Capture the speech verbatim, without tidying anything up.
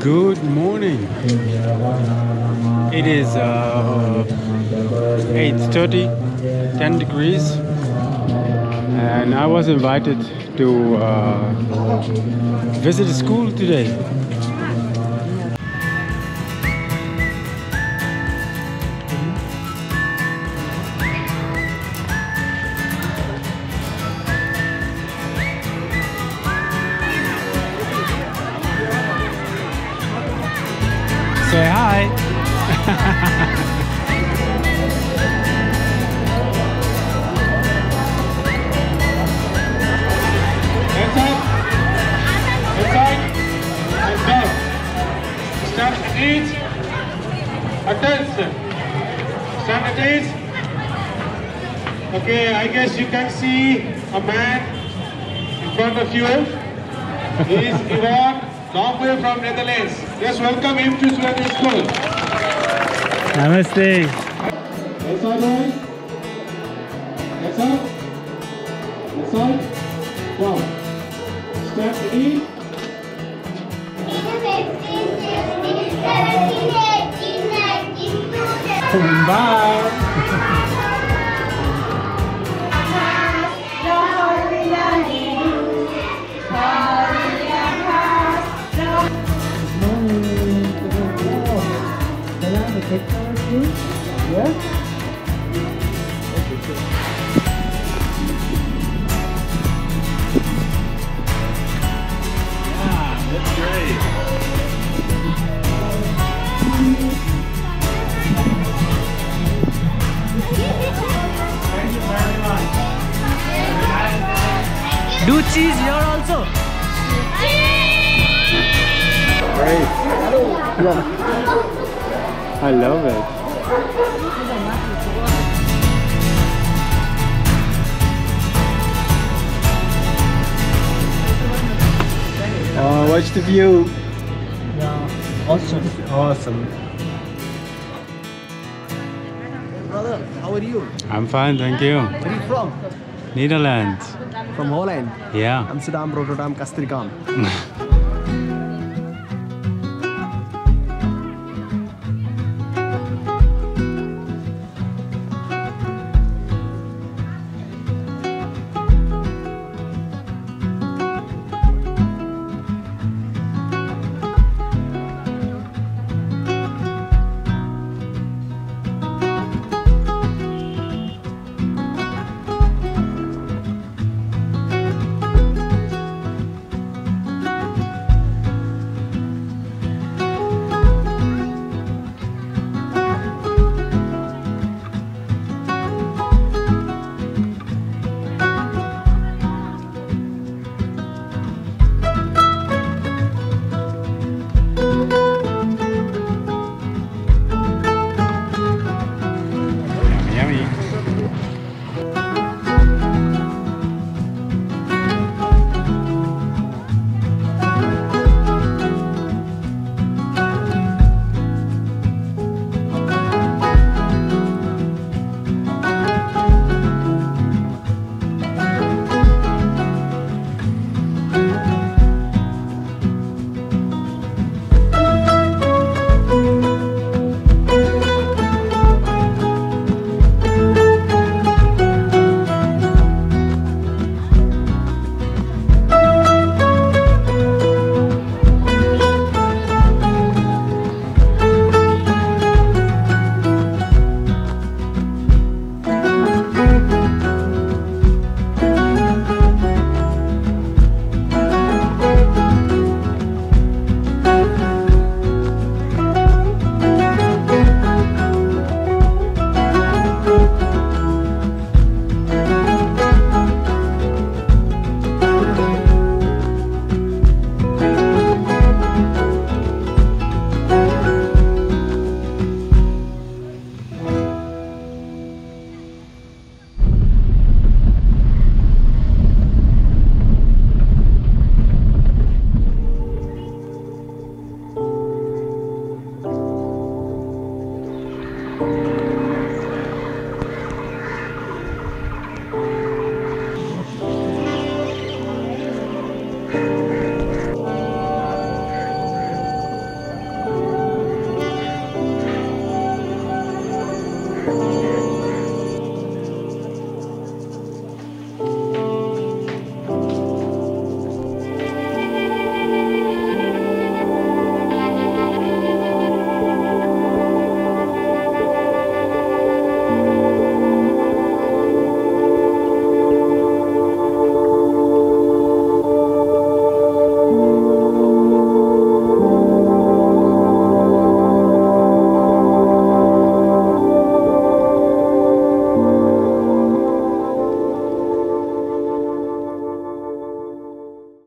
Good morning. It is uh, eight thirty, ten degrees, and I was invited to uh, visit the school today. Say hi. Inside. Inside. Let's go. Stand at ease. Attention. Stand at ease. Okay, I guess you can see a man in front of you. He is Ivo. Long way from Netherlands. Let's welcome him to Suryodaya School. Namaste. That's all, boys. That's all. That's all. Wow. Step in. Bye. Yeah? Yeah, that's great. Do cheese here also. Great. Hello. I love it. Oh, watch the view. Yeah, awesome. Awesome. Hey brother, how are you? I'm fine, thank you. Where are you from? Netherlands. From Holland? Yeah. Amsterdam, Rotterdam, Castricum.